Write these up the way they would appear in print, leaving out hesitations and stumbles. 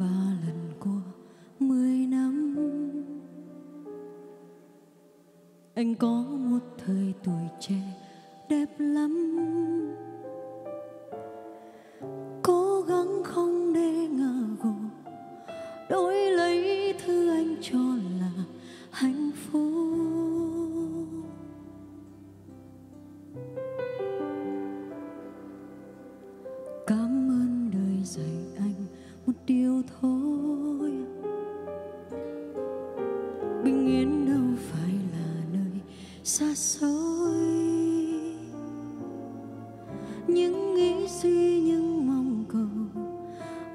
3 lần qua 10 năm. Anh có một thời tuổi trẻ đẹp lắm, cố gắng không để ngã gục, đổi lấy thứ anh cho là hạnh phúc. Cảm ơn đời dạy anh một điều thôi, bình yên đâu phải là nơi xa xôi. Những nghĩ suy, những mong cầu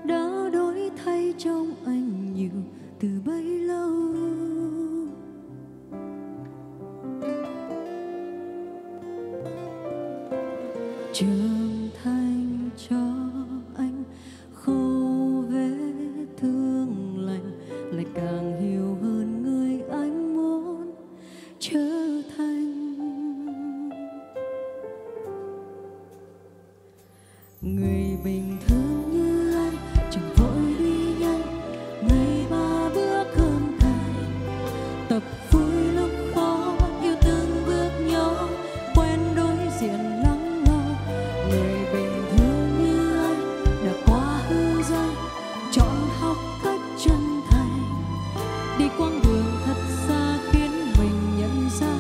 đã đổi thay trong anh nhiều từ bấy lâu. Trưởng thành cho anh khâu vết thương lành, lại càng hiểu hơn người anh muốn trở thành. Người bình thường như anh chẳng vội đi nhanh, ngày 3 bữa cơm cài, tập vui lúc khó, yêu từng bước nhỏ, quen đối diện lắng lo. Người bình thường như anh đã quá hư danh, chọn học cách chân thành, đi quãng đường thật xa khiến mình nhận ra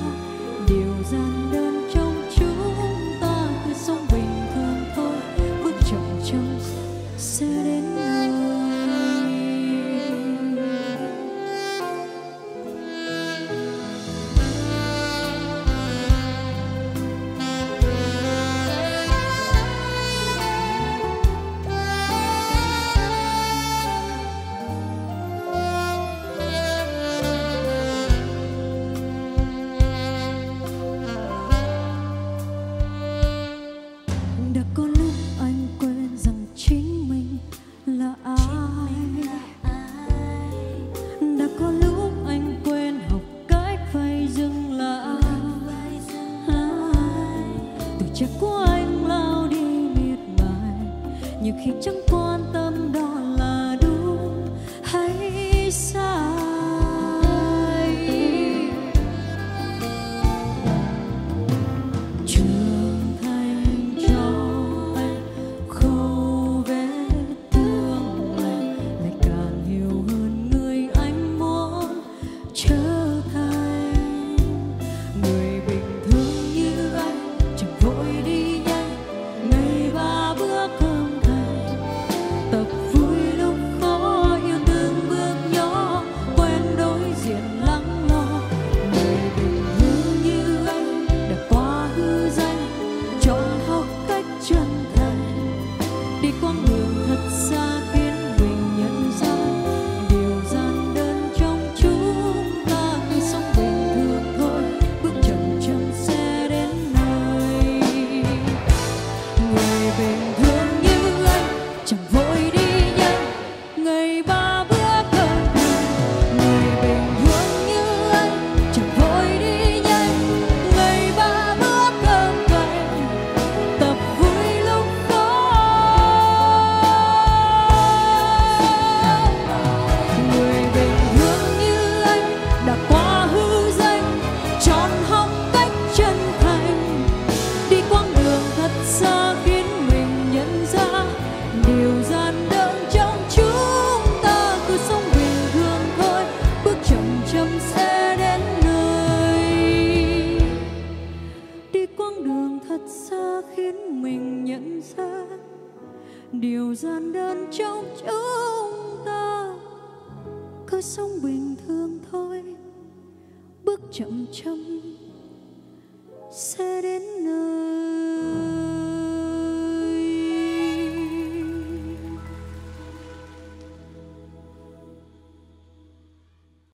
điều gian đơn trong chúng ta. Cứ sống bình thường thôi, bước chậm chậm sẽ đến trẻ của anh lao đi miệt mài, nhiều khi chẳng quan tâm đó là đúng hay sai. Trưởng thành cho anh khâu vết thương lành, lại càng hiểu hơn người anh muốn trở thành. Người bình thường như anh chẳng vội đi nhanh, ngày 3 bữa cơm cài, tập vui lúc khó, yêu từng bước nhỏ, quen đối diện lắng lo. Người bình thường như anh đã quá hư danh, chọn học cách chân thành, đi quãng đường thật xa khiến mình nhận ra điều gian đơn trong chúng ta. Cứ sống bình thường thôi, bước chậm chậm sẽ đến nơi. Người bình thường như anh chẳng vội đi nhanh, ngày 3 bữa cơm cài. Người bình thường như anh chẳng vội đi nhanh, ngày 3 bữa cơm cài, tập vui lúc khó. Người bình thường như anh đã quá hư danh, chọn học cách chân thành, đi quãng đường thật xa khiến mình nhận ra điều gian đơn trong chúng ta. Cứ sống bình thường thôi, bước chậm chậm sẽ đến nơi. Đi quãng đường thật xa khiến mình nhận ra điều gian đơn trong chúng ta. Cứ sống bình thường thôi, bước chậm chậm sẽ đến nơi.